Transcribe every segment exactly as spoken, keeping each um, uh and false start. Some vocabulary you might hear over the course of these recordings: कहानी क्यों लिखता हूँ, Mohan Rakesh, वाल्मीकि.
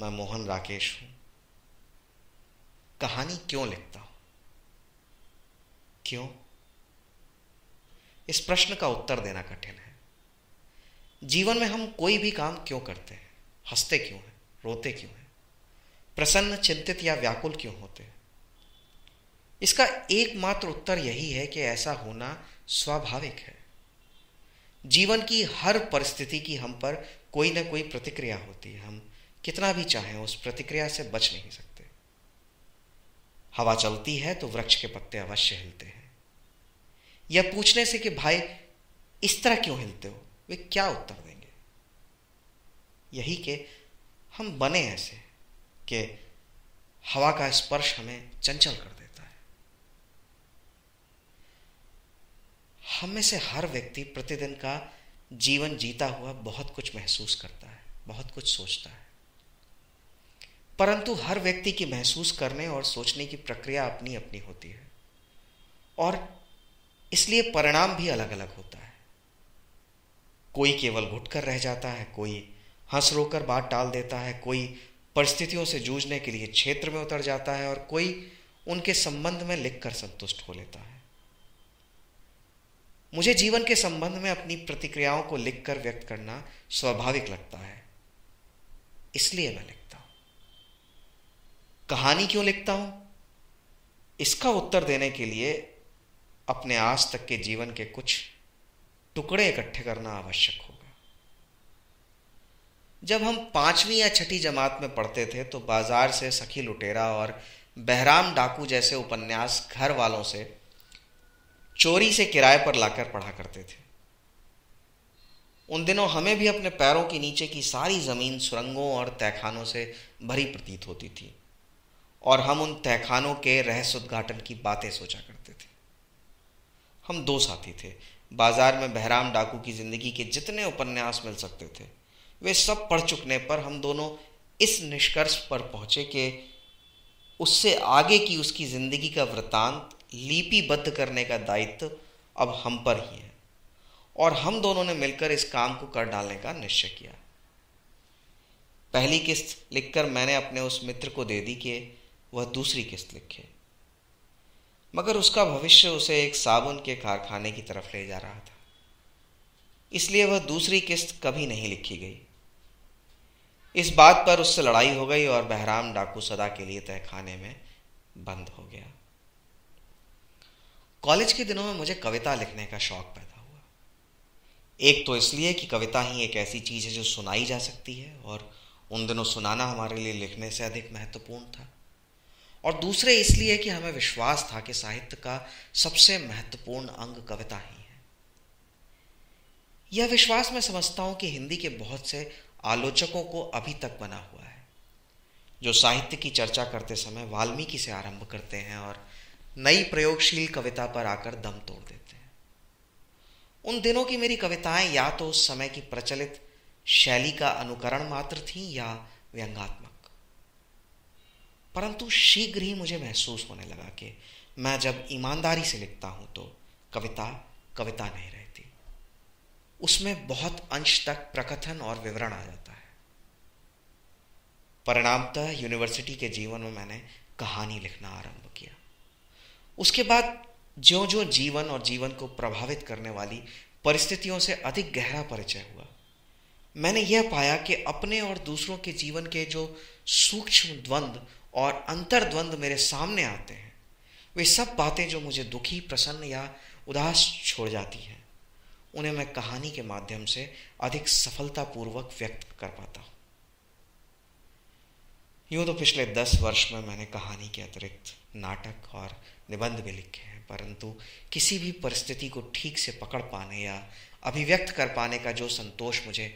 मैं मोहन राकेश हूं। कहानी क्यों लिखता हूं? क्यों? इस प्रश्न का उत्तर देना कठिन है। जीवन में हम कोई भी काम क्यों करते हैं? हंसते क्यों हैं? रोते क्यों हैं? प्रसन्न, चिंतित या व्याकुल क्यों होते हैं? इसका एकमात्र उत्तर यही है कि ऐसा होना स्वाभाविक है। जीवन की हर परिस्थिति की हम पर कोई ना कोई प्रतिक्रिया होती है। हम कितना भी चाहें उस प्रतिक्रिया से बच नहीं सकते। हवा चलती है तो वृक्ष के पत्ते अवश्य हिलते हैं। यह पूछने से कि भाई इस तरह क्यों हिलते हो, वे क्या उत्तर देंगे? यही कि हम बने ऐसे कि हवा का स्पर्श हमें चंचल कर देता है। हम में से हर व्यक्ति प्रतिदिन का जीवन जीता हुआ बहुत कुछ महसूस करता है, बहुत कुछ सोचता है, परंतु हर व्यक्ति की महसूस करने और सोचने की प्रक्रिया अपनी अपनी होती है और इसलिए परिणाम भी अलग अलग होता है। कोई केवल घुटकर रह जाता है, कोई हंस रोकर बात टाल देता है, कोई परिस्थितियों से जूझने के लिए क्षेत्र में उतर जाता है और कोई उनके संबंध में लिखकर संतुष्ट हो लेता है। मुझे जीवन के संबंध में अपनी प्रतिक्रियाओं को लिखकर व्यक्त करना स्वाभाविक लगता है, इसलिए मैं लिखता हूं। कहानी क्यों लिखता हूं? इसका उत्तर देने के लिए अपने आज तक के जीवन के कुछ टुकड़े इकट्ठे करना आवश्यक होगा। जब हम पांचवीं या छठी जमात में पढ़ते थे तो बाजार से सखी लुटेरा और बहराम डाकू जैसे उपन्यास घर वालों से चोरी से किराए पर लाकर पढ़ा करते थे। उन दिनों हमें भी अपने पैरों के नीचे की सारी ज़मीन सुरंगों और तहखानों से भरी प्रतीत होती थी और हम उन तहखानों के रहस्य उद्घाटन की बातें सोचा करते थे। हम दो साथी थे। बाजार में बहराम डाकू की ज़िंदगी के जितने उपन्यास मिल सकते थे वे सब पढ़ चुकने पर हम दोनों इस निष्कर्ष पर पहुँचे कि उससे आगे की उसकी ज़िंदगी का वृतांत लिपिबद्ध करने का दायित्व अब हम पर ही है और हम दोनों ने मिलकर इस काम को कर डालने का निश्चय किया। पहली किस्त लिखकर मैंने अपने उस मित्र को दे दी कि वह दूसरी किस्त लिखे, मगर उसका भविष्य उसे एक साबुन के कारखाने की तरफ ले जा रहा था, इसलिए वह दूसरी किस्त कभी नहीं लिखी गई। इस बात पर उससे लड़ाई हो गई और बहराम डाकू सदा के लिए तहखाने में बंद हो गया। कॉलेज के दिनों में मुझे कविता लिखने का शौक पैदा हुआ। एक तो इसलिए कि कविता ही एक ऐसी चीज़ है जो सुनाई जा सकती है और उन दिनों सुनाना हमारे लिए लिखने से अधिक महत्वपूर्ण था, और दूसरे इसलिए कि हमें विश्वास था कि साहित्य का सबसे महत्वपूर्ण अंग कविता ही है। यह विश्वास मैं समझता हूँ कि हिंदी के बहुत से आलोचकों को अभी तक बना हुआ है, जो साहित्य की चर्चा करते समय वाल्मीकि से आरम्भ करते हैं और नई प्रयोगशील कविता पर आकर दम तोड़ देते हैं। उन दिनों की मेरी कविताएं या तो उस समय की प्रचलित शैली का अनुकरण मात्र थीं या व्यंग्यात्मक, परंतु शीघ्र ही मुझे महसूस होने लगा कि मैं जब ईमानदारी से लिखता हूं तो कविता कविता नहीं रहती, उसमें बहुत अंश तक प्रकथन और विवरण आ जाता है। परिणामतः यूनिवर्सिटी के जीवन में मैंने कहानी लिखना आरंभ किया। उसके बाद ज्यों ज्यों जीवन और जीवन को प्रभावित करने वाली परिस्थितियों से अधिक गहरा परिचय हुआ, मैंने यह पाया कि अपने और दूसरों के जीवन के जो सूक्ष्म द्वंद और अंतर्द्वंद मेरे सामने आते हैं वे सब बातें जो मुझे दुखी, प्रसन्न या उदास छोड़ जाती हैं उन्हें मैं कहानी के माध्यम से अधिक सफलतापूर्वक व्यक्त कर पाता हूँ। यूँ तो पिछले दस वर्ष में मैंने कहानी के अतिरिक्त नाटक और निबंध भी लिखे हैं, परंतु किसी भी परिस्थिति को ठीक से पकड़ पाने या अभिव्यक्त कर पाने का जो संतोष मुझे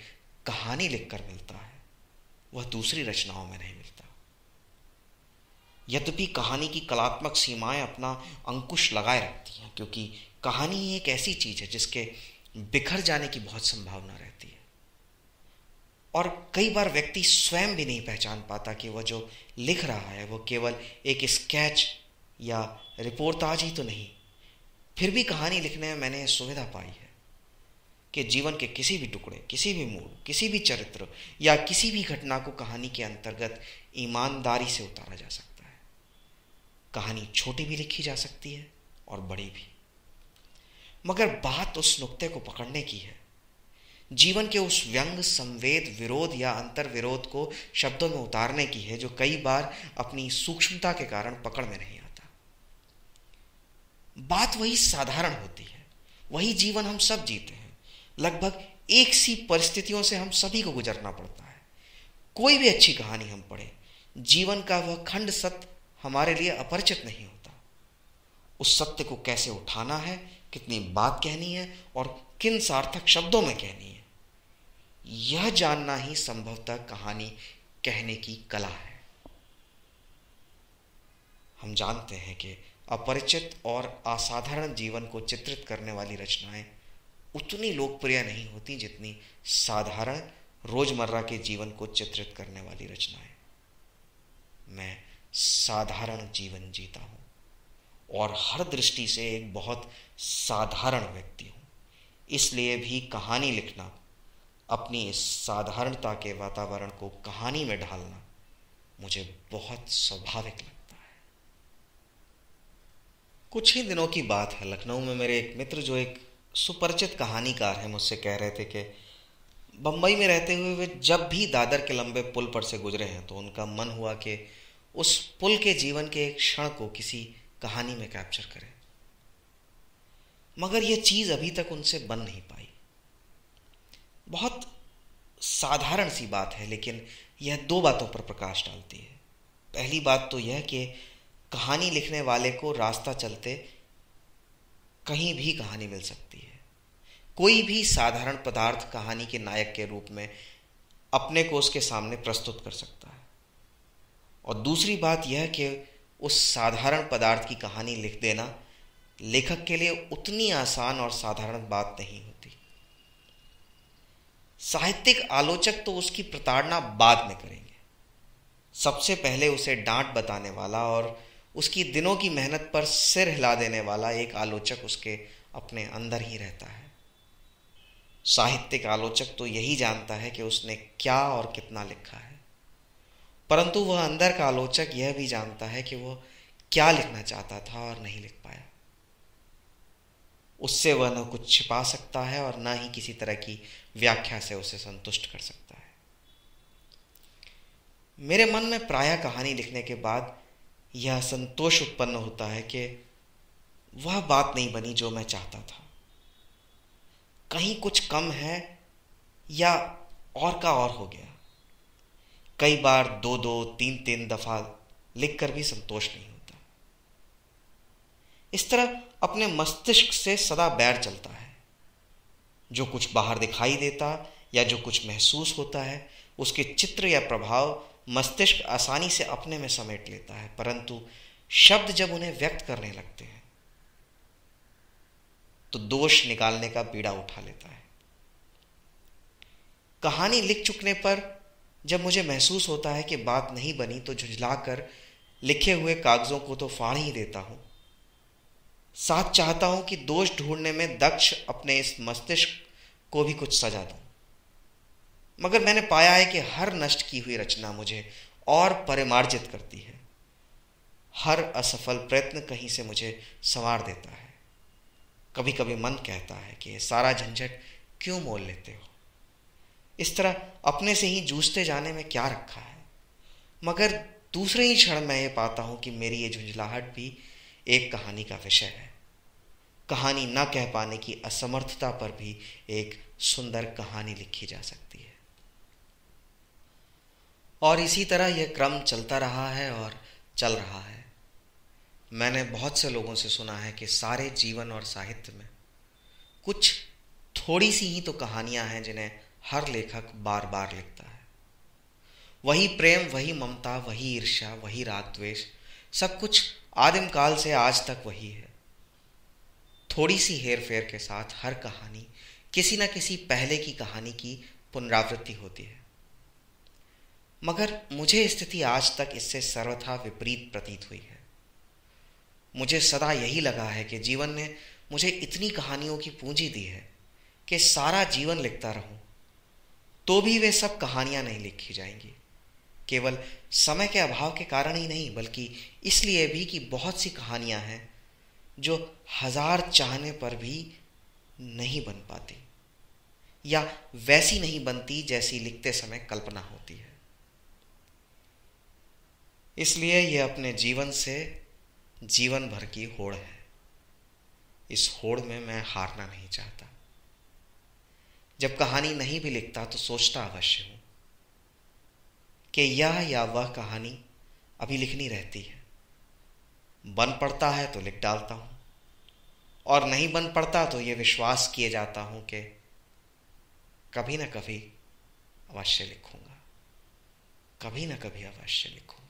कहानी लिखकर मिलता है वह दूसरी रचनाओं में नहीं मिलता। यद्यपि कहानी की कलात्मक सीमाएं अपना अंकुश लगाए रखती हैं, क्योंकि कहानी एक ऐसी चीज़ है जिसके बिखर जाने की बहुत संभावना रहती है और कई बार व्यक्ति स्वयं भी नहीं पहचान पाता कि वह जो लिख रहा है वह केवल एक स्केच या रिपोर्टाज ही तो नहीं। फिर भी कहानी लिखने में मैंने सुविधा पाई है कि जीवन के किसी भी टुकड़े, किसी भी मूड, किसी भी चरित्र या किसी भी घटना को कहानी के अंतर्गत ईमानदारी से उतारा जा सकता है। कहानी छोटी भी लिखी जा सकती है और बड़ी भी, मगर बात उस नुक्ते को पकड़ने की है, जीवन के उस व्यंग, संवेद, विरोध या अंतर्विरोध को शब्दों में उतारने की है जो कई बार अपनी सूक्ष्मता के कारण पकड़ में नहीं आता। बात वही साधारण होती है, वही जीवन हम सब जीते हैं, लगभग एक सी परिस्थितियों से हम सभी को गुजरना पड़ता है। कोई भी अच्छी कहानी हम पढ़े, जीवन का वह खंड सत्य हमारे लिए अपरिचित नहीं होता। उस सत्य को कैसे उठाना है, कितनी बात कहनी है और किन सार्थक शब्दों में कहनी है, यह जानना ही संभवतः कहानी कहने की कला है। हम जानते हैं कि अपरिचित और असाधारण जीवन को चित्रित करने वाली रचनाएं उतनी लोकप्रिय नहीं होती जितनी साधारण रोजमर्रा के जीवन को चित्रित करने वाली रचनाएं। मैं साधारण जीवन जीता हूँ और हर दृष्टि से एक बहुत साधारण व्यक्ति हूँ, इसलिए भी कहानी लिखना, अपनी इस साधारणता के वातावरण को कहानी में ढालना मुझे बहुत स्वाभाविक लगता है। कुछ ही दिनों की बात है, लखनऊ में मेरे एक मित्र जो एक सुपरिचित कहानीकार हैं, मुझसे कह रहे थे कि बम्बई में रहते हुए वे जब भी दादर के लंबे पुल पर से गुजरे हैं तो उनका मन हुआ कि उस पुल के जीवन के एक क्षण को किसी कहानी में कैप्चर करें, मगर यह चीज़ अभी तक उनसे बन नहीं पाई। बहुत साधारण सी बात है, लेकिन यह दो बातों पर प्रकाश डालती है। पहली बात तो यह कि कहानी लिखने वाले को रास्ता चलते कहीं भी कहानी मिल सकती है। कोई भी साधारण पदार्थ कहानी के नायक के रूप में अपने को उसके सामने प्रस्तुत कर सकता है। और दूसरी बात यह कि उस साधारण पदार्थ की कहानी लिख देना लेखक के लिए उतनी आसान और साधारण बात नहीं होती। साहित्यिक आलोचक तो उसकी प्रताड़ना बाद में करेंगे, सबसे पहले उसे डांट बताने वाला और उसकी दिनों की मेहनत पर सिर हिला देने वाला एक आलोचक उसके अपने अंदर ही रहता है। साहित्यिक आलोचक तो यही जानता है कि उसने क्या और कितना लिखा है, परंतु वह अंदर का आलोचक यह भी जानता है कि वह क्या लिखना चाहता था और नहीं लिख पाया। उससे वह न कुछ छिपा सकता है और न ही किसी तरह की व्याख्या से उसे संतुष्ट कर सकता है। मेरे मन में प्रायः कहानी लिखने के बाद यह संतोष उत्पन्न होता है कि वह बात नहीं बनी जो मैं चाहता था, कहीं कुछ कम है या और का और हो गया। कई बार दो दो तीन तीन दफा लिखकर भी संतोष नहीं होता। इस तरह अपने मस्तिष्क से सदा बैर चलता है। जो कुछ बाहर दिखाई देता या जो कुछ महसूस होता है उसके चित्र या प्रभाव मस्तिष्क आसानी से अपने में समेट लेता है, परंतु शब्द जब उन्हें व्यक्त करने लगते हैं तो दोष निकालने का बीड़ा उठा लेता है। कहानी लिख चुकने पर जब मुझे महसूस होता है कि बात नहीं बनी तो झुंझलाकर लिखे हुए कागजों को तो फाड़ ही देता हूँ, साथ चाहता हूं कि दोष ढूंढने में दक्ष अपने इस मस्तिष्क को भी कुछ सजा दूं। मगर मैंने पाया है कि हर नष्ट की हुई रचना मुझे और परिमार्जित करती है, हर असफल प्रयत्न कहीं से मुझे संवार देता है। कभी कभी मन कहता है कि सारा झंझट क्यों मोल लेते हो, इस तरह अपने से ही जूझते जाने में क्या रखा है। मगर दूसरे ही क्षण मैं ये पाता हूं कि मेरी ये झुंझलाहट भी एक कहानी का विषय है। कहानी न कह पाने की असमर्थता पर भी एक सुंदर कहानी लिखी जा सकती है। और इसी तरह यह क्रम चलता रहा है और चल रहा है। मैंने बहुत से लोगों से सुना है कि सारे जीवन और साहित्य में कुछ थोड़ी सी ही तो कहानियां हैं जिन्हें हर लेखक बार बार लिखता है। वही प्रेम, वही ममता, वही ईर्ष्या, वही राग द्वेष, सब कुछ आदिम काल से आज तक वही है। थोड़ी सी हेरफेर के साथ हर कहानी किसी न किसी पहले की कहानी की पुनरावृत्ति होती है, मगर मुझे स्थिति आज तक इससे सर्वथा विपरीत प्रतीत हुई है। मुझे सदा यही लगा है कि जीवन ने मुझे इतनी कहानियों की पूंजी दी है कि सारा जीवन लिखता रहूं तो भी वे सब कहानियां नहीं लिखी जाएंगी, केवल समय के अभाव के कारण ही नहीं बल्कि इसलिए भी कि बहुत सी कहानियां हैं जो हजार चाहने पर भी नहीं बन पाती या वैसी नहीं बनती जैसी लिखते समय कल्पना होती है। इसलिए यह अपने जीवन से जीवन भर की होड़ है। इस होड़ में मैं हारना नहीं चाहता। जब कहानी नहीं भी लिखता तो सोचता अवश्य हूं कि यह या वह कहानी अभी लिखनी रहती है, बन पड़ता है तो लिख डालता हूं और नहीं बन पड़ता तो यह विश्वास किए जाता हूं कि कभी ना कभी अवश्य लिखूंगा, कभी ना कभी अवश्य लिखूंगा।